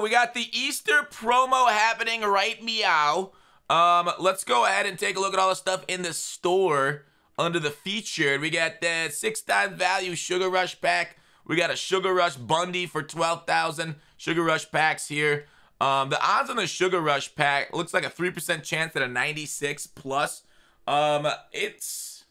We got the Easter promo happening right meow. Let's go ahead and take a look at all the stuff in the store under the featured. We got that 6-time value Sugar Rush pack. We got a Sugar Rush Bundy for 12,000 Sugar Rush packs here. The odds on the Sugar Rush pack looks like a 3% chance at a 96 plus. It's,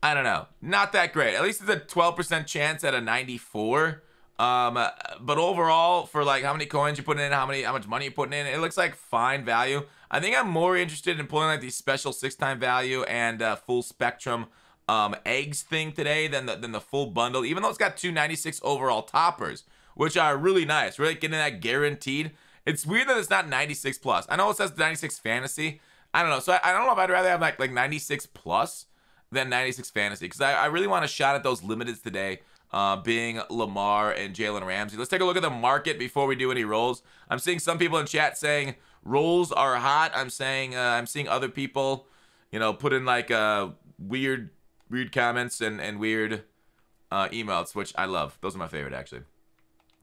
I don't know, not that great. At least it's a 12% chance at a 94. But overall, for like how many coins you're putting in, how much money you're putting in, it looks like fine value. I think I'm more interested in pulling like these special 6-time value and full spectrum eggs thing today than the full bundle, even though it's got 296 overall toppers, which are really nice. Really getting that guaranteed. It's weird that it's not 96 plus. I know it says 96 fantasy. I don't know. So I don't know if I'd rather have like 96 plus than 96 fantasy, because I really want a shot at those limiteds today. Being Lamar and Jalen Ramsey. Let's take a look at the market before we do any rolls. I'm seeing some people in chat saying rolls are hot. I'm saying I'm seeing other people, you know, put in like weird comments and weird emails, which I love. Those are my favorite actually.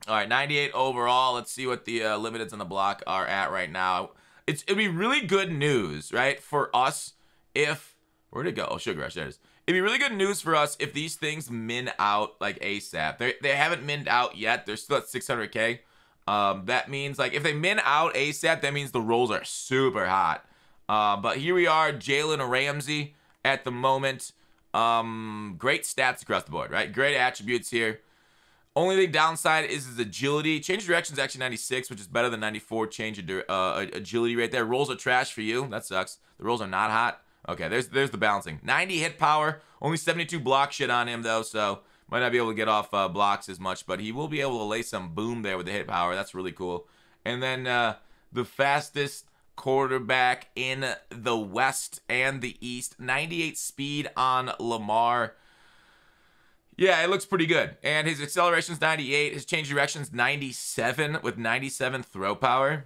All right, 98 overall. Let's see what the limiteds on the block are at right now. It'd be really good news, right, for us if where'd it go? Oh, Sugar Rush. There it is. It'd be really good news for us if these things min out like ASAP. They haven't mined out yet. They're still at 600K. That means like if they min out ASAP, that means the rolls are super hot. But here we are, Jalen Ramsey at the moment. Great stats across the board, right? Great attributes here. Only thing downside is his agility. Change of direction is actually 96, which is better than 94. Change of agility right there. Rolls are trash for you. That sucks. The rolls are not hot. Okay, there's the balancing. 90 hit power, only 72 block shit on him though, so might not be able to get off blocks as much, but he will be able to lay some boom there with the hit power. That's really cool. And then the fastest quarterback in the West and the East, 98 speed on Lamar. Yeah, it looks pretty good. And his acceleration's 98, his change direction's 97 with 97 throw power.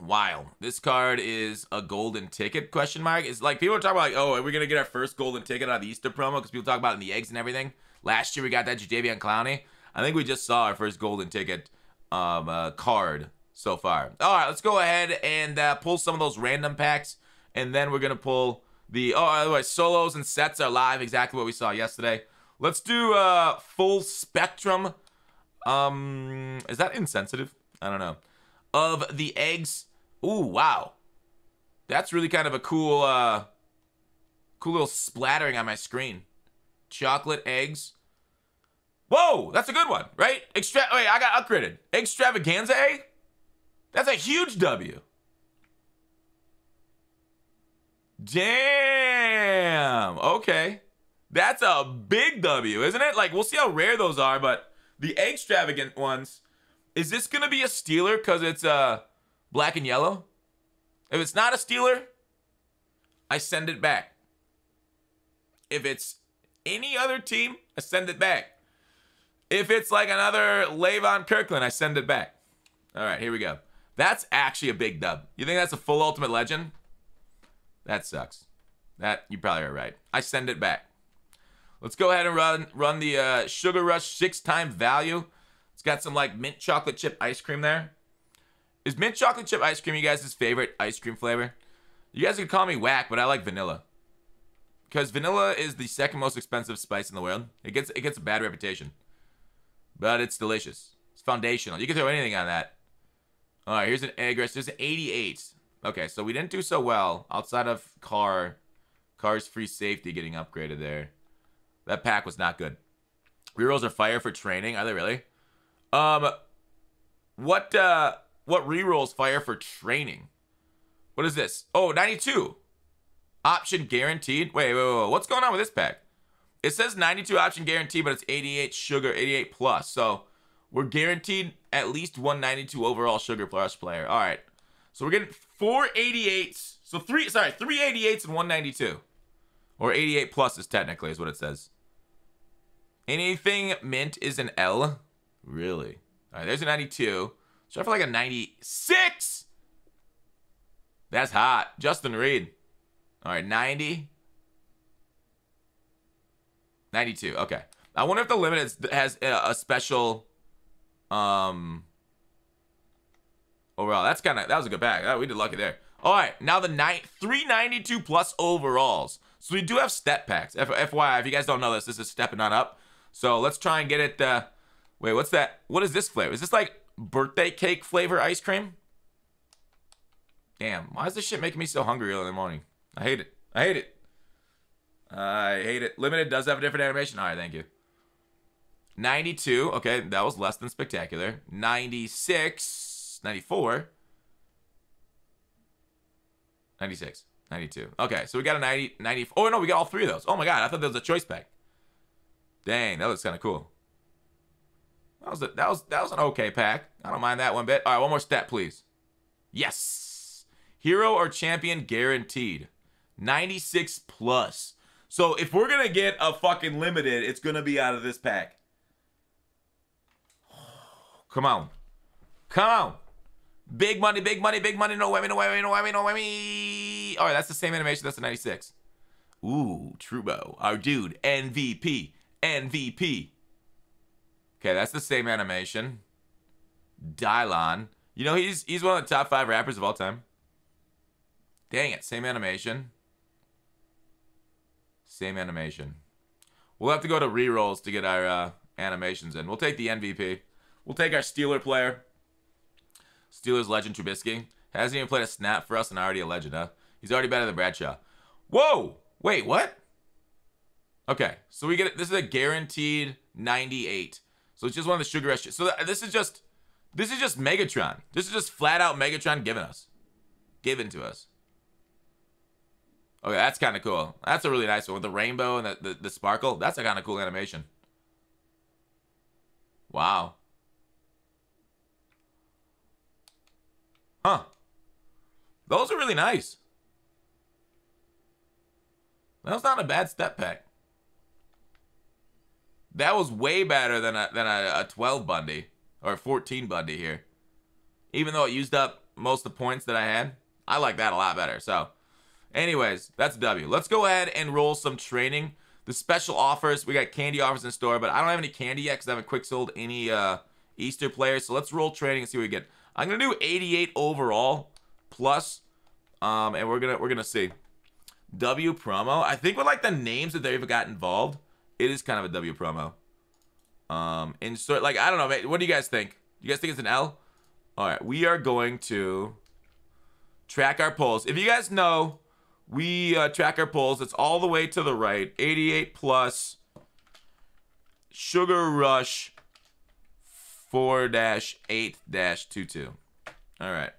Wild. This card is a golden ticket question mark. It's like people are talking about like, oh, are we gonna get our first golden ticket out of the Easter promo? Because people talk about it in the eggs and everything. Last year we got that Javian Clowney. I think we just saw our first golden ticket card so far. All right, let's go ahead and pull some of those random packs, and then we're gonna pull the otherwise solos and sets are live, exactly what we saw yesterday. Let's do full spectrum. Is that insensitive? I don't know. Of the eggs. Ooh, wow. That's really kind of a cool, cool little splattering on my screen. Chocolate eggs. Whoa, that's a good one, right? Wait, I got upgraded. Extravaganza egg? That's a huge W. Damn. Okay. That's a big W, isn't it? Like, we'll see how rare those are, but the extravagant ones... Is this going to be a Steeler because it's black and yellow? If it's not a Steeler, I send it back. If it's any other team, I send it back. If it's like another Le'Veon Kirkland, I send it back. All right, here we go. That's actually a big dub. You think that's a full Ultimate Legend? That sucks. That, you probably are right. I send it back. Let's go ahead and run the Sugar Rush 6-time value. It's got some like mint chocolate chip ice cream there. Is mint chocolate chip ice cream you guys' favorite ice cream flavor? You guys could call me whack, but I like vanilla. Because vanilla is the second most expensive spice in the world. It gets a bad reputation. But it's delicious. It's foundational. You can throw anything on that. Alright, here's an egg rush. There's an 88. Okay, so we didn't do so well outside of Car's free safety getting upgraded there. That pack was not good. Rerolls are fire for training. Are they really? What rerolls fire for training? What is this? Oh, 92. Option guaranteed. Wait. What's going on with this pack? It says 92 option guaranteed, but it's 88 sugar, 88 plus. So we're guaranteed at least 192 overall sugar plus player. All right. So we're getting 4 88s. So three 88s and 192. Or 88 pluses technically is what it says. Anything mint is an L. Really? All right, there's a 92. So for like a 96. That's hot. Justin Reed. All right, 90. 92. Okay. I wonder if the limit has a special overall. That's kind of, that was a good pack. We did lucky there. All right, now the 392 plus overalls. So we do have step packs. FYI, if you guys don't know this, this is stepping on up. So let's try and get it. Wait, what's that? What is this flavor? Is this like birthday cake flavor ice cream? Damn, why is this shit making me so hungry early in the morning? I hate it. I hate it. I hate it. Limited does have a different animation. All right, thank you. 92. Okay, that was less than spectacular. 96. 94. 96. 92. Okay, so we got a 90, 94. Oh, no, we got all three of those. Oh, my God. I thought there was a choice pack. Dang, that looks kind of cool. That was an okay pack. I don't mind that one bit. All right, one more stat, please. Yes. Hero or champion guaranteed. 96 plus. So if we're going to get a fucking limited, it's going to be out of this pack. Come on. Come on. Big money, big money, big money. No whammy, no whammy, no whammy, no whammy. All right, that's the same animation. That's the 96. Ooh, Trubo. Our dude, MVP. MVP. Okay, that's the same animation. Dylon. You know, he's one of the top 5 rappers of all time. Dang it, same animation. Same animation. We'll have to go to re-rolls to get our animations in. We'll take the MVP. We'll take our Steeler player. Steelers legend Trubisky. Hasn't even played a snap for us and already a legend, huh? He's already better than Bradshaw. Whoa! Wait, what? Okay, so we get it. This is a guaranteed 98. So it's just one of the sugar rush. So this is just Megatron. This is just flat out Megatron given to us. Okay, that's kind of cool. That's a really nice one with the rainbow and the sparkle. That's a kind of cool animation. Wow. Huh. Those are really nice. That was not a bad step pack. That was way better than a 12 Bundy or a 14 Bundy here. Even though it used up most of the points that I had, I like that a lot better. So, anyways, that's a W. Let's go ahead and roll some training. The special offers, we got candy offers in store, but I don't have any candy yet because I haven't quick sold any Easter players. So let's roll training and see what we get. I'm gonna do 88 overall plus, and we're gonna see W promo. I think with like the names that they've got involved, it is kind of a W promo. Insert like I don't know, mate. What do you guys think? You guys think it's an L? All right, we are going to track our polls. If you guys know, we track our polls. It's all the way to the right. 88 plus Sugar Rush 4-8-22. All right,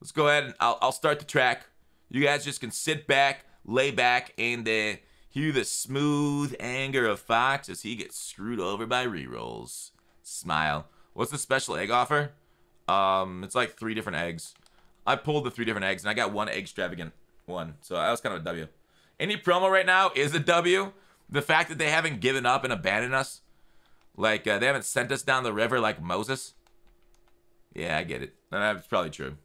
let's go ahead and I'll start the track. You guys just can sit back, lay back, and hear the smooth anger of Fox as he gets screwed over by rerolls. Smile. What's the special egg offer? It's like 3 different eggs. I pulled the 3 different eggs, and I got one extravagant one. So that was kind of a W. Any promo right now is a W. The fact that they haven't given up and abandoned us. Like, they haven't sent us down the river like Moses. Yeah, I get it. That's probably true.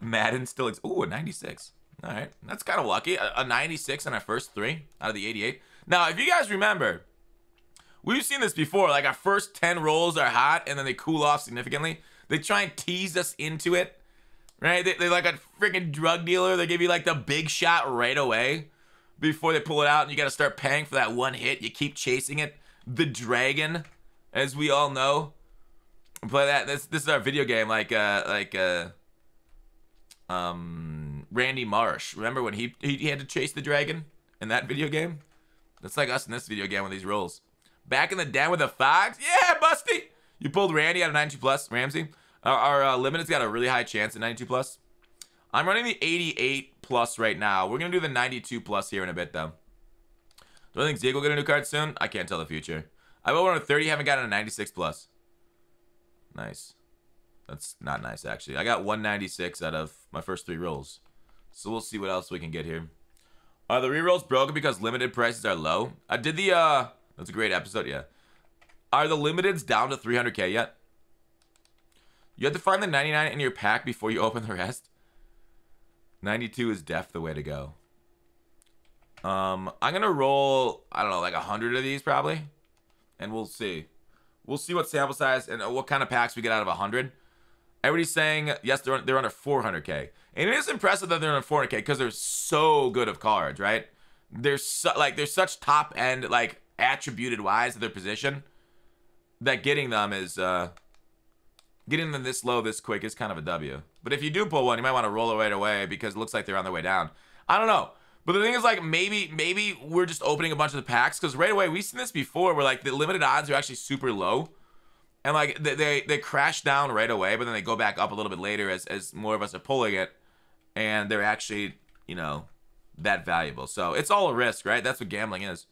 Madden still exists. Ooh, a 96. All right. That's kind of lucky. A 96 in our first 3 out of the 88. Now, if you guys remember, we've seen this before. Like, our first 10 rolls are hot, and then they cool off significantly. They try and tease us into it, right? They're like a freaking drug dealer. They give you, like, the big shot right away before they pull it out, and you got to start paying for that one hit. You keep chasing it. The dragon, as we all know. Play that. This is our video game. Randy Marsh. Remember when he had to chase the dragon in that video game? That's like us in this video game with these rolls. Back in the den with the Fox. Yeah, Busty! You pulled Randy out of 92 plus, Ramsey. Our limited's got a really high chance at 92 plus. I'm running the 88 plus right now. We're going to do the 92 plus here in a bit, though. Do I think Zeke will get a new card soon? I can't tell the future. I bought one of 30, haven't gotten a 96 plus. Nice. That's not nice, actually. I got 196 out of my first 3 rolls. So we'll see what else we can get here. Are the rerolls broken because limited prices are low? I did the, that's a great episode, yeah. Are the limiteds down to 300K yet? You have to find the 99 in your pack before you open the rest. 92 is def the way to go. I'm going to roll, I don't know, like 100 of these probably. And we'll see. We'll see what sample size and what kind of packs we get out of 100. Everybody's saying, yes, they're under 400K. And it is impressive that they're under 400K because they're so good of cards, right? They're so, like, they're such top end, like, attributed wise to their position that getting them is, getting them this low this quick is kind of a W. But if you do pull one, you might want to roll it right away because it looks like they're on their way down. I don't know. But the thing is, like, maybe we're just opening a bunch of the packs because right away, we've seen this before where, like, the limited odds are actually super low. And, like, they crash down right away, but then they go back up a little bit later as more of us are pulling it. And they're actually, you know, that valuable. So it's all a risk, right? That's what gambling is.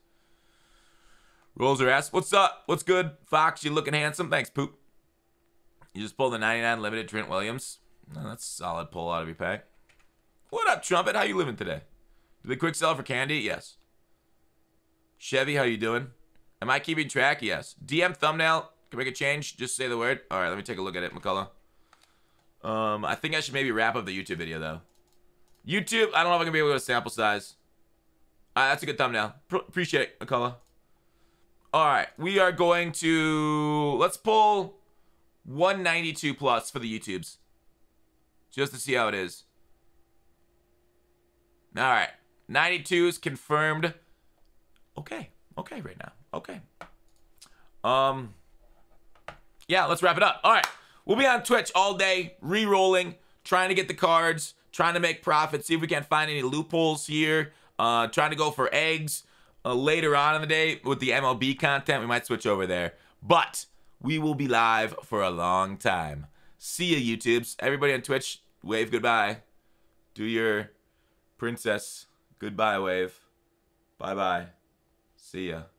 Rolls are ass. What's up? What's good? Fox, you looking handsome? Thanks, Poop. You just pulled the 99 limited Trent Williams. No, that's a solid pull out of your pack. What up, Trumpet? How you living today? Did they quick sell for candy? Yes. Chevy, how you doing? Am I keeping track? Yes. DM thumbnail. Can make a change? Just say the word. All right, let me take a look at it, McCullough. I think I should maybe wrap up the YouTube video, though. YouTube, I don't know if I'm going to be able to go to sample size. All right, that's a good thumbnail. Appreciate it, McCullough. All right, we are going to... Let's pull 192 plus for the YouTubes. Just to see how it is. All right, 92 is confirmed. Okay, okay right now. Okay. Yeah, let's wrap it up. All right, we'll be on Twitch all day, re-rolling, trying to get the cards, trying to make profits, see if we can't find any loopholes here, trying to go for eggs. Later on in the day with the MLB content, we might switch over there. But we will be live for a long time. See ya, YouTubes. Everybody on Twitch, wave goodbye. Do your princess goodbye wave. Bye-bye. See ya.